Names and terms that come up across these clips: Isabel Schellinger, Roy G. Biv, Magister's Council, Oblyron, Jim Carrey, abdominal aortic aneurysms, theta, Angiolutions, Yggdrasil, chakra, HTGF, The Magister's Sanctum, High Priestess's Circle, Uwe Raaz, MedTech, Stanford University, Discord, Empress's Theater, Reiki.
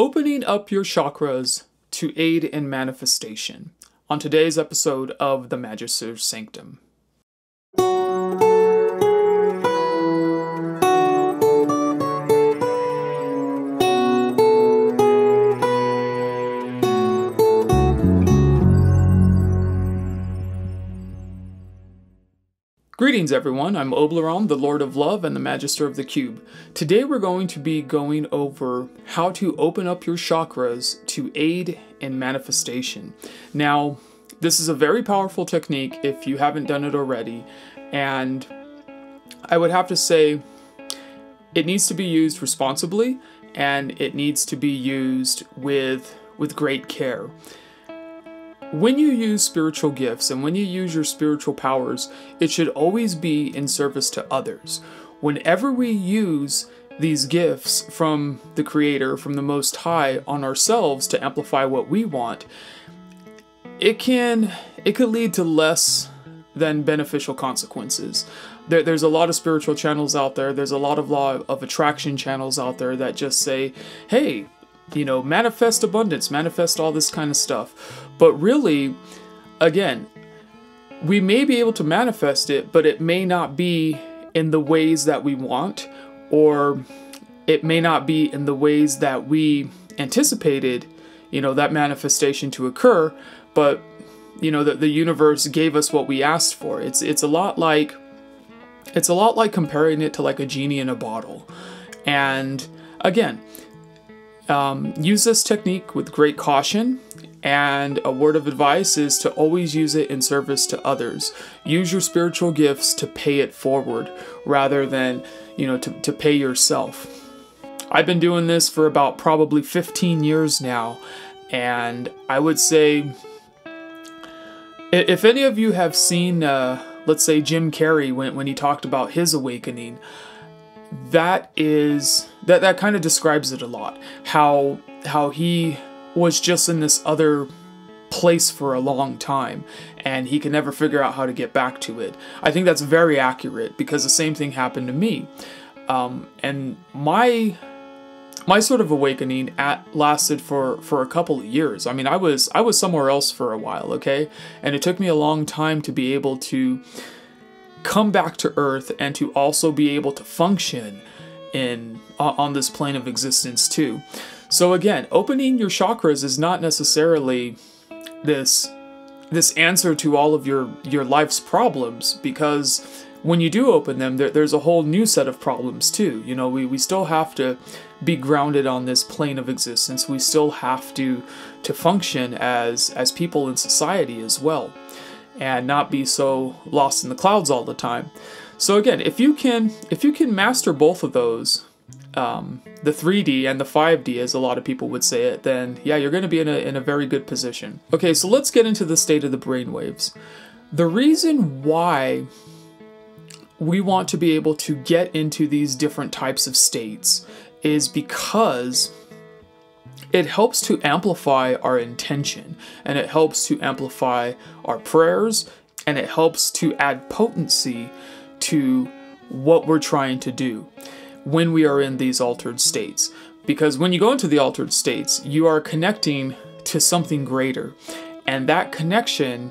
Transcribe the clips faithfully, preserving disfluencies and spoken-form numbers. Opening up your chakras to aid in manifestation on today's episode of The Magister's Sanctum. Greetings everyone, I'm Oblyron, the Lord of Love and the Magister of the Cube. Today we're going to be going over how to open up your chakras to aid in manifestation. Now, this is a very powerful technique if you haven't done it already, and I would have to say it needs to be used responsibly and it needs to be used with, with great care. When you use spiritual gifts and when you use your spiritual powers, it should always be in service to others. Whenever we use these gifts from the Creator, from the Most High, on ourselves to amplify what we want, it can it could lead to less than beneficial consequences. There, there's a lot of spiritual channels out there. There's a lot of law of attraction channels out there that just say, hey, you know, manifest abundance, manifest all this kind of stuff. But really, again, we may be able to manifest it, but it may not be in the ways that we want, or it may not be in the ways that we anticipated, you know, that manifestation to occur. But, you know, the, the universe gave us what we asked for. It's, it's a lot like, it's a lot like comparing it to like a genie in a bottle. And again, Um, use this technique with great caution, and a word of advice is to always use it in service to others. Use your spiritual gifts to pay it forward rather than, you know, to, to pay yourself. I've been doing this for about probably fifteen years now, and I would say if any of you have seen, uh, let's say, Jim Carrey when, when he talked about his awakening, that is that that kind of describes it a lot, how how he was just in this other place for a long time and he can never figure out how to get back to it. I think that's very accurate because the same thing happened to me, um, and my my sort of awakening at lasted for for a couple of years. I mean, I was I was somewhere else for a while, okay, and it took me a long time to be able to come back to Earth and to also be able to function in uh, on this plane of existence too. So again, opening your chakras is not necessarily this this answer to all of your your life's problems, because when you do open them, there, there's a whole new set of problems too. You know, we, we still have to be grounded on this plane of existence. We still have to to function as as people in society as well, and not be so lost in the clouds all the time. So again, if you can if you can master both of those, um, the three D and the five D, as a lot of people would say it, then yeah, you're gonna be in a, in a very good position. Okay, so let's get into the state of the brainwaves. The reason why we want to be able to get into these different types of states is because it helps to amplify our intention, and it helps to amplify our prayers, and it helps to add potency to what we're trying to do when we are in these altered states. Because when you go into the altered states, you are connecting to something greater, and that connection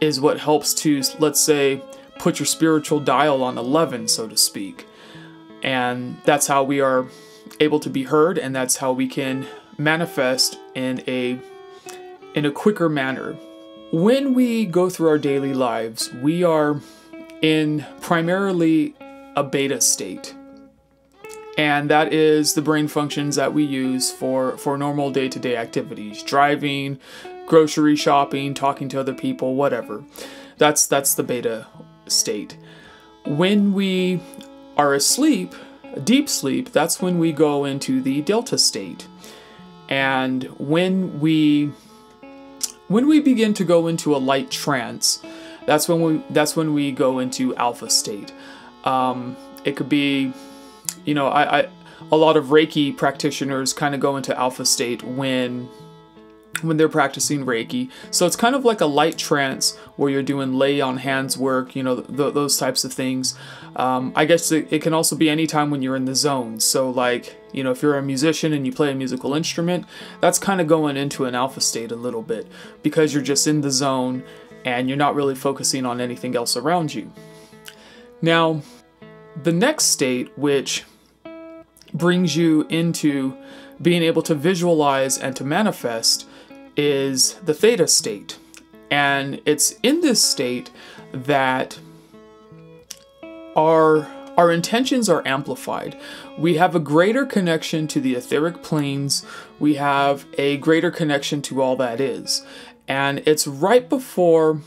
is what helps to, let's say, put your spiritual dial on eleven, so to speak. And that's how we are able to be heard, and that's how we can manifest in a in a quicker manner. When we go through our daily lives, we are in primarily a beta state, and that is the brain functions that we use for for normal day-to-day activities: driving, grocery shopping, talking to other people, whatever. That's that's the beta state. When we are asleep, deep sleep, that's when we go into the delta state. And when we when we begin to go into a light trance, that's when we that's when we go into alpha state. Um, it could be, you know, I, I a lot of Reiki practitioners kind of go into alpha state when when they're practicing Reiki. So it's kind of like a light trance where you're doing lay on hands work, you know, th those types of things. Um, I guess it, it can also be any time when you're in the zone. So like, You know, if you're a musician and you play a musical instrument, that's kind of going into an alpha state a little bit because you're just in the zone and you're not really focusing on anything else around you. Now, the next state, which brings you into being able to visualize and to manifest, is the theta state. And it's in this state that our Our intentions are amplified. We have a greater connection to the etheric planes. We have a greater connection to all that is. And it's right before,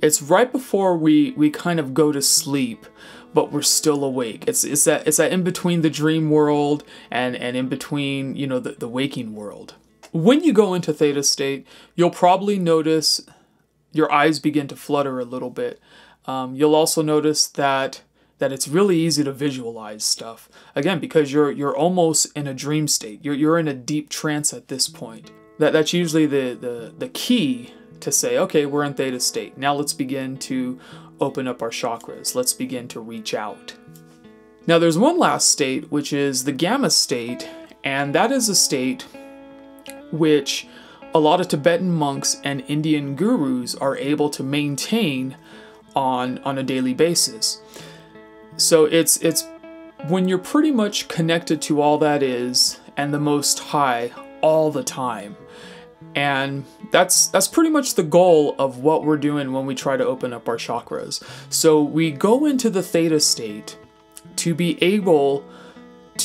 it's right before we, we kind of go to sleep, but we're still awake. It's, it's that, it's that in between the dream world and, and in between, you know, the, the waking world. When you go into theta state, you'll probably notice your eyes begin to flutter a little bit. Um, you'll also notice that that it's really easy to visualize stuff. Again, because you're you're almost in a dream state. You're, you're in a deep trance at this point. That, that's usually the, the, the key to say, okay, we're in theta state. Now let's begin to open up our chakras. Let's begin to reach out. Now there's one last state, which is the gamma state. And that is a state which a lot of Tibetan monks and Indian gurus are able to maintain on, on a daily basis. So it's it's when you're pretty much connected to all that is and the Most High all the time. And that's that's pretty much the goal of what we're doing when we try to open up our chakras. So we go into the theta state to be able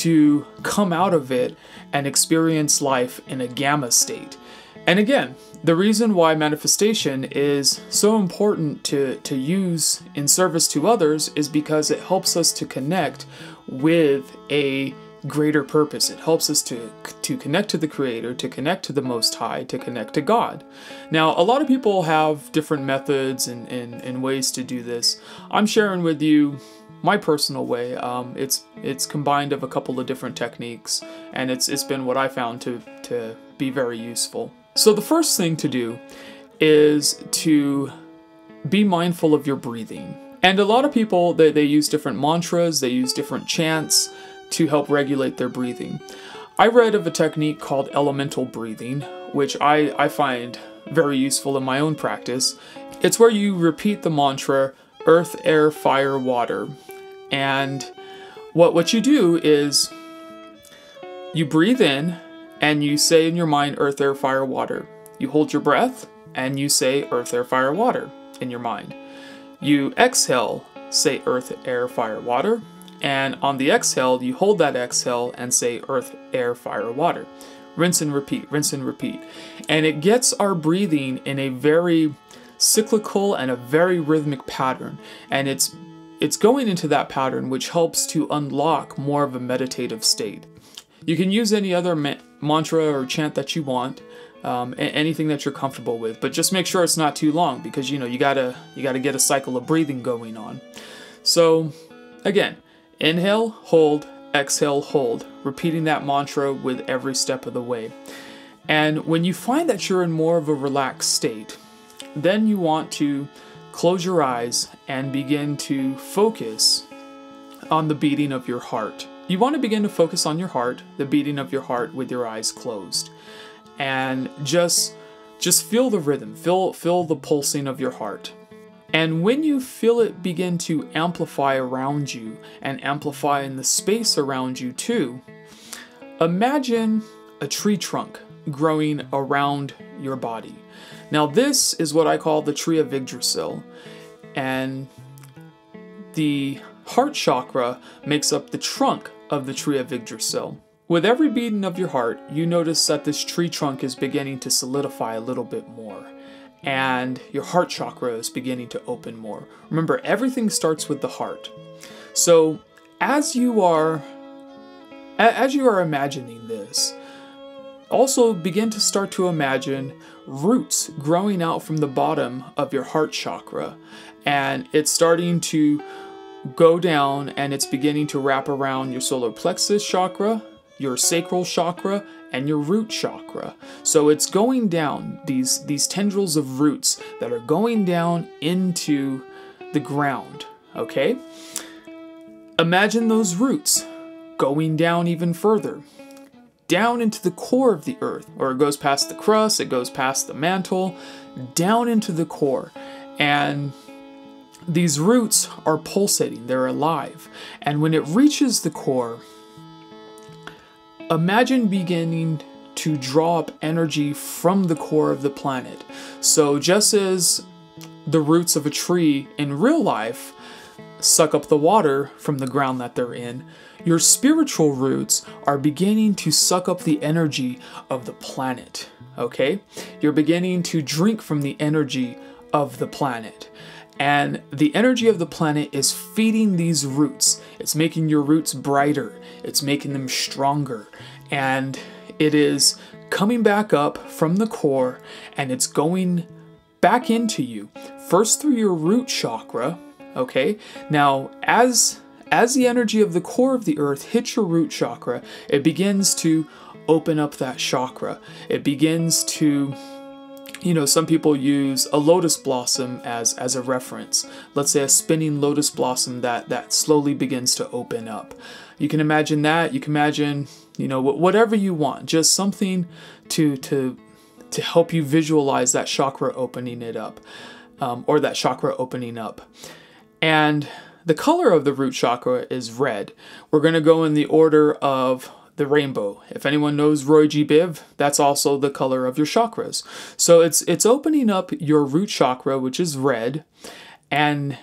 to come out of it and experience life in a gamma state. And again, the reason why manifestation is so important to, to use in service to others is because it helps us to connect with a greater purpose. It helps us to, to connect to the Creator, to connect to the Most High, to connect to God. Now, a lot of people have different methods and, and, and ways to do this. I'm sharing with you my personal way. Um, it's it's combined of a couple of different techniques, and it's it's been what I found to, to be very useful. So the first thing to do is to be mindful of your breathing. And a lot of people, they, they use different mantras, they use different chants to help regulate their breathing. I read of a technique called elemental breathing, which I, I find very useful in my own practice. It's where you repeat the mantra, earth, air, fire, water. And what, what you do is you breathe in, and you say in your mind, earth, air, fire, water. You hold your breath, and you say, earth, air, fire, water, in your mind. You exhale, say, earth, air, fire, water. And on the exhale, you hold that exhale and say, earth, air, fire, water. Rinse and repeat, rinse and repeat. And it gets our breathing in a very cyclical and a very rhythmic pattern. And it's, it's going into that pattern, which helps to unlock more of a meditative state. You can use any other ma mantra or chant that you want, um, anything that you're comfortable with, but just make sure it's not too long because, you know, you gotta, you gotta get a cycle of breathing going on. So, again, inhale, hold, exhale, hold, repeating that mantra with every step of the way. And when you find that you're in more of a relaxed state, then you want to close your eyes and begin to focus on the beating of your heart. You want to begin to focus on your heart, the beating of your heart, with your eyes closed. And just, just feel the rhythm, feel, feel the pulsing of your heart. And when you feel it begin to amplify around you and amplify in the space around you too, imagine a tree trunk growing around your body. Now this is what I call the tree of Yggdrasil. And the heart chakra makes up the trunk of the tree of Yggdrasil. With every beating of your heart, you notice that this tree trunk is beginning to solidify a little bit more, and your heart chakra is beginning to open more. Remember, everything starts with the heart. So as you are, as you are imagining this, also begin to start to imagine roots growing out from the bottom of your heart chakra, and it's starting to go down, and it's beginning to wrap around your solar plexus chakra, your sacral chakra, and your root chakra. So it's going down, these, these tendrils of roots that are going down into the ground, okay? Imagine those roots going down even further, down into the core of the earth, or it goes past the crust, it goes past the mantle, down into the core. And these roots are pulsating, they're alive. And when it reaches the core, imagine beginning to draw up energy from the core of the planet. So just as the roots of a tree in real life suck up the water from the ground that they're in, your spiritual roots are beginning to suck up the energy of the planet, okay? You're beginning to drink from the energy of the planet. And the energy of the planet is feeding these roots. It's making your roots brighter. It's making them stronger. And it is coming back up from the core, and it's going back into you, first through your root chakra, okay? Now, as As the energy of the core of the earth hits your root chakra, it begins to open up that chakra. It begins to, you know, some people use a lotus blossom as, as a reference. Let's say a spinning lotus blossom that, that slowly begins to open up. You can imagine that. You can imagine, you know, whatever you want, just something to, to, to help you visualize that chakra opening it up, um, or that chakra opening up. And the color of the root chakra is red. We're going to go in the order of the rainbow. If anyone knows Roy G. Biv, that's also the color of your chakras. So it's it's opening up your root chakra, which is red, and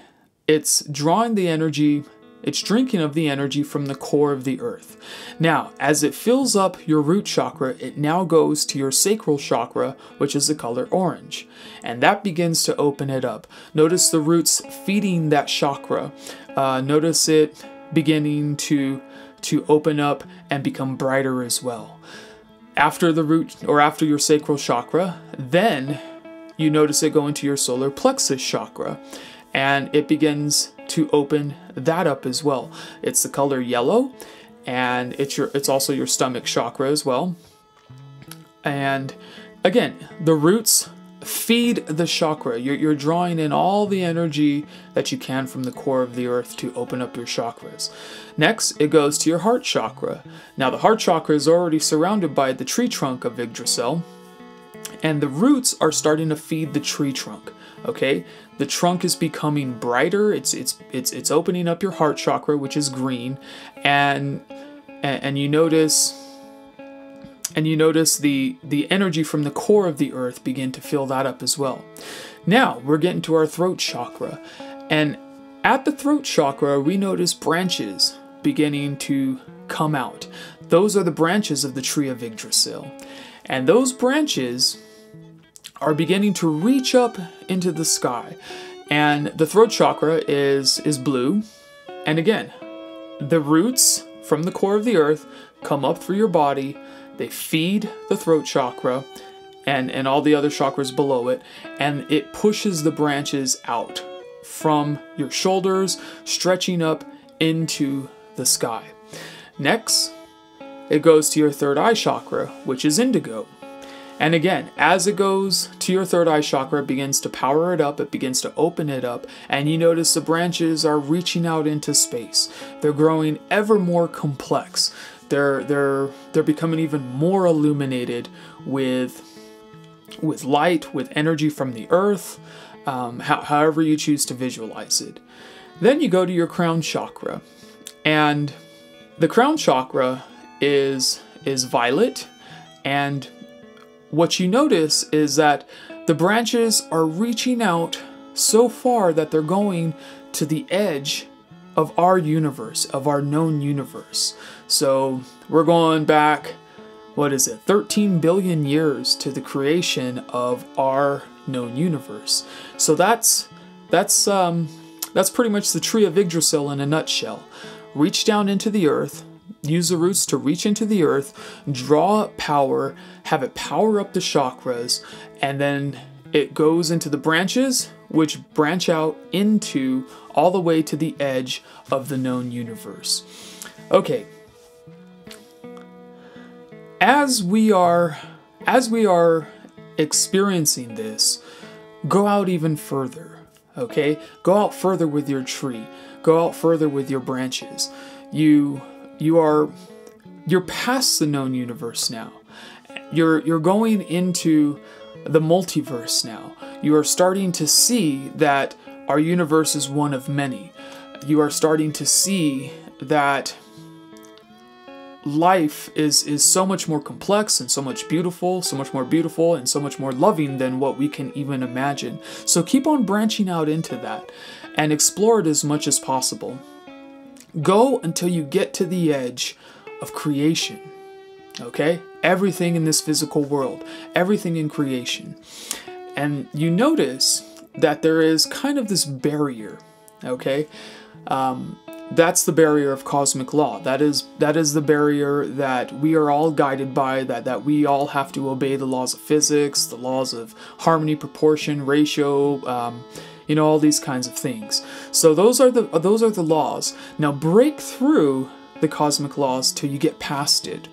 it's drawing the energy, it's drinking of the energy from the core of the earth. Now, as it fills up your root chakra, it now goes to your sacral chakra, which is the color orange. And that begins to open it up. Notice the roots feeding that chakra. Uh, notice it beginning to, to open up and become brighter as well. After the root, or after your sacral chakra, then you notice it going to your solar plexus chakra. And it begins to open that up as well. It's the color yellow, and it's your it's also your stomach chakra as well. And again, the roots feed the chakra. You're, you're drawing in all the energy that you can from the core of the earth to open up your chakras. Next, it goes to your heart chakra. Now, the heart chakra is already surrounded by the tree trunk of Yggdrasil, and the roots are starting to feed the tree trunk. Okay, the trunk is becoming brighter. It's it's it's it's opening up your heart chakra, which is green, and and, and you notice and you notice the the energy from the core of the earth begin to fill that up as well. Now we're getting to our throat chakra, and at the throat chakra we notice branches beginning to come out. Those are the branches of the tree of Yggdrasil, and those branches are beginning to reach up into the sky. And the throat chakra is, is blue. And again, the roots from the core of the earth come up through your body, they feed the throat chakra and, and all the other chakras below it, and it pushes the branches out from your shoulders, stretching up into the sky. Next, it goes to your third eye chakra, which is indigo. And again, as it goes to your third eye chakra, it begins to power it up, it begins to open it up, and you notice the branches are reaching out into space. They're growing ever more complex. They're, they're, they're becoming even more illuminated with, with light, with energy from the earth, um, ho- however you choose to visualize it. Then you go to your crown chakra, and the crown chakra is, is violet, and what you notice is that the branches are reaching out so far that they're going to the edge of our universe, of our known universe. So we're going back, what is it, thirteen billion years to the creation of our known universe. So that's that's um, that's pretty much the tree of Yggdrasil in a nutshell. Reach down into the earth, use the roots to reach into the earth, draw up power, have it power up the chakras, and then it goes into the branches, which branch out into all the way to the edge of the known universe. Okay. As we are, as we are experiencing this, go out even further, okay? Go out further with your tree. Go out further with your branches. You you are, you're past the known universe now. You're, you're going into the multiverse now. You are starting to see that our universe is one of many. You are starting to see that life is, is so much more complex and so much beautiful, so much more beautiful and so much more loving than what we can even imagine. So keep on branching out into that and explore it as much as possible. Go until you get to the edge of creation, okay? Everything in this physical world, everything in creation. And you notice that there is kind of this barrier, okay? Um, that's the barrier of cosmic law. That is, that is the barrier that we are all guided by, that, that we all have to obey the laws of physics, the laws of harmony, proportion, ratio, um, you know, all these kinds of things. So those are the, those are the laws. Now break through the cosmic laws till you get past it.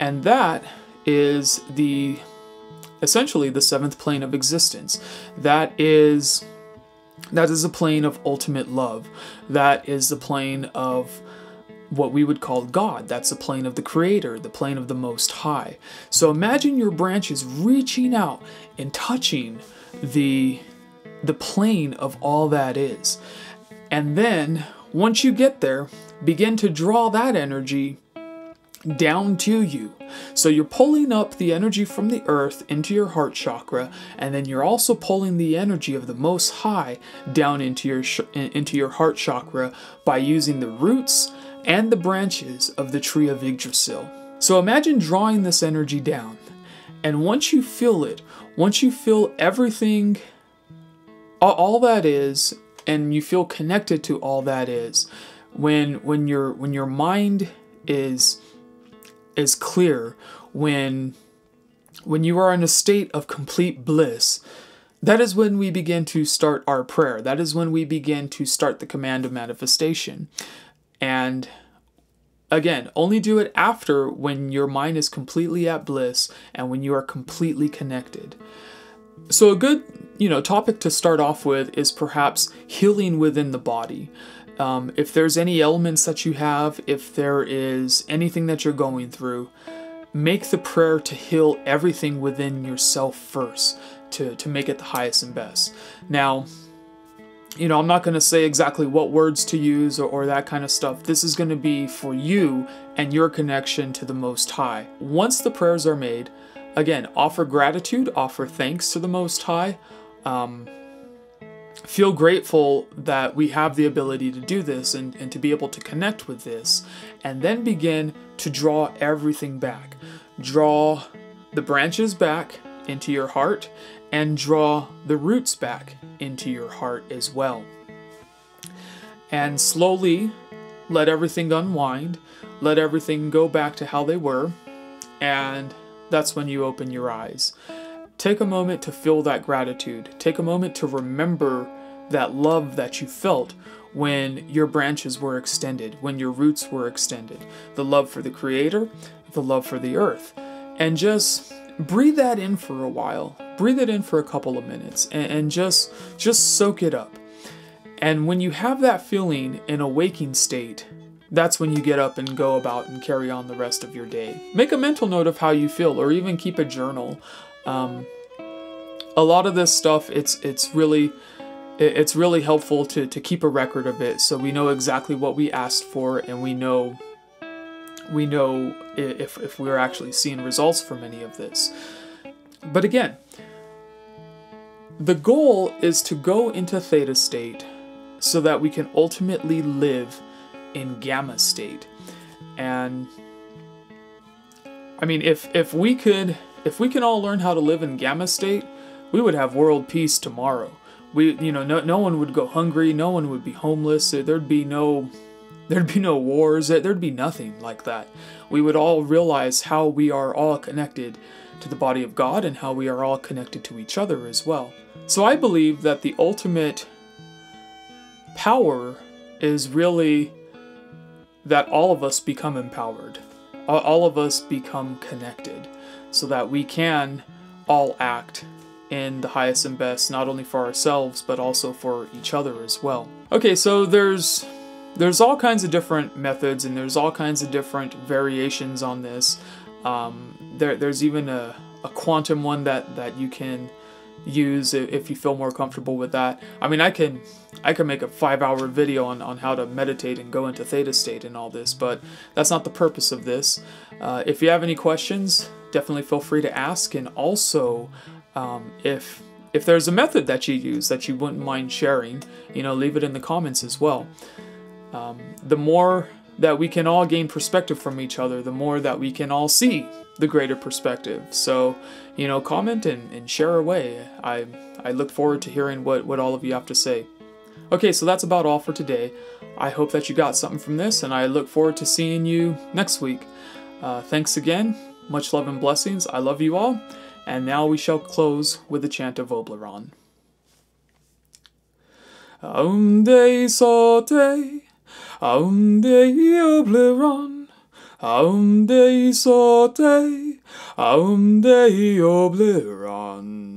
And that is the, essentially the seventh plane of existence. That is, that is the plane of ultimate love. That is the plane of what we would call God. That's the plane of the Creator, the plane of the Most High. So imagine your branches reaching out and touching the, the plane of all that is. And then, once you get there, begin to draw that energy down to you. So you're pulling up the energy from the earth into your heart chakra, and then you're also pulling the energy of the Most High down into your sh into your heart chakra by using the roots and the branches of the tree of Yggdrasil. So imagine drawing this energy down, and once you feel it, once you feel everything, all that is, and you feel connected to all that is, when when your when your mind is is clear, when when you are in a state of complete bliss, that is when we begin to start our prayer. That is when we begin to start the command of manifestation. And again, only do it after, when your mind is completely at bliss and when you are completely connected. So a good, you know, topic to start off with is perhaps healing within the body. Um, if there's any ailments that you have, if there is anything that you're going through, make the prayer to heal everything within yourself first, to, to make it the highest and best. Now, you know, I'm not going to say exactly what words to use or, or that kind of stuff. This is going to be for you and your connection to the Most High. Once the prayers are made, again, offer gratitude, offer thanks to the Most High. Um... Feel grateful that we have the ability to do this and, and to be able to connect with this, and then begin to draw everything back. Draw the branches back into your heart, and draw the roots back into your heart as well. And slowly let everything unwind, let everything go back to how they were, and that's when you open your eyes. Take a moment to feel that gratitude. Take a moment to remember that love that you felt when your branches were extended, when your roots were extended. The love for the Creator, the love for the earth. And just breathe that in for a while. Breathe it in for a couple of minutes and, and just, just soak it up. And when you have that feeling in a waking state, that's when you get up and go about and carry on the rest of your day. Make a mental note of how you feel, or even keep a journal. Um, a lot of this stuff, it's it's really it's really helpful to, to keep a record of it, so we know exactly what we asked for, and we know we know if, if we're actually seeing results from any of this. But again, the goal is to go into theta state so that we can ultimately live in gamma state. And I mean, if if we could If we can all learn how to live in gamma state, we would have world peace tomorrow. We, you know, no, no one would go hungry, no one would be homeless, there'd be no, there'd be no wars, there'd be nothing like that. We would all realize how we are all connected to the body of God and how we are all connected to each other as well. So I believe that the ultimate power is really that all of us become empowered. All of us become connected, so that we can all act in the highest and best, not only for ourselves, but also for each other as well. Okay, so there's There's all kinds of different methods, and there's all kinds of different variations on this. Um, there, there's even a, a quantum one that, that you can use if you feel more comfortable with that. I mean, I can I can make a five-hour video on, on how to meditate and go into theta state and all this, but that's not the purpose of this. Uh, if you have any questions, definitely feel free to ask. And also, um, if if there's a method that you use that you wouldn't mind sharing, you know, leave it in the comments as well. Um, the more that we can all gain perspective from each other, the more that we can all see the greater perspective. So, you know, comment and, and share away. I, I look forward to hearing what, what all of you have to say. Okay, so that's about all for today. I hope that you got something from this, and I look forward to seeing you next week. Uh, thanks again. Much love and blessings. I love you all. And now we shall close with the chant of Oblyron. Aum Dei Sote, Aum Dei Oblyron, Aum Dei Sote, Aum Dei Oblyron.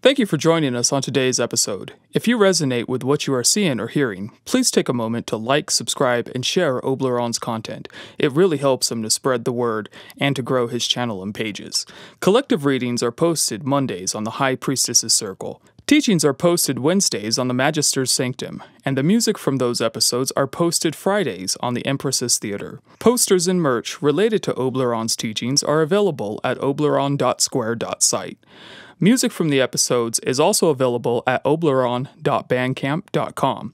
Thank you for joining us on today's episode. If you resonate with what you are seeing or hearing, please take a moment to like, subscribe, and share Oblyron's content. It really helps him to spread the word and to grow his channel and pages. Collective readings are posted Mondays on the High Priestess's Circle. Teachings are posted Wednesdays on the Magister's Sanctum, and the music from those episodes are posted Fridays on the Empress's Theater. Posters and merch related to Oblyron's teachings are available at oblyron dot square dot site. Music from the episodes is also available at oblyron dot bandcamp dot com.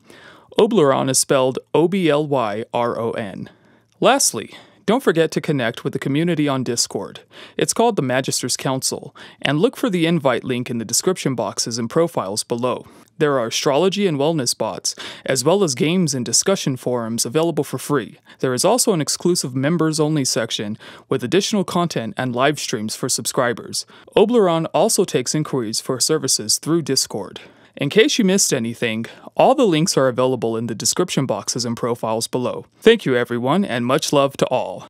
Oblyron is spelled O B L Y R O N. Lastly, don't forget to connect with the community on Discord. It's called the Magister's Council, and look for the invite link in the description boxes and profiles below. There are astrology and wellness bots, as well as games and discussion forums available for free. There is also an exclusive members-only section with additional content and live streams for subscribers. Oblyron also takes inquiries for services through Discord. In case you missed anything, all the links are available in the description boxes and profiles below. Thank you everyone, and much love to all.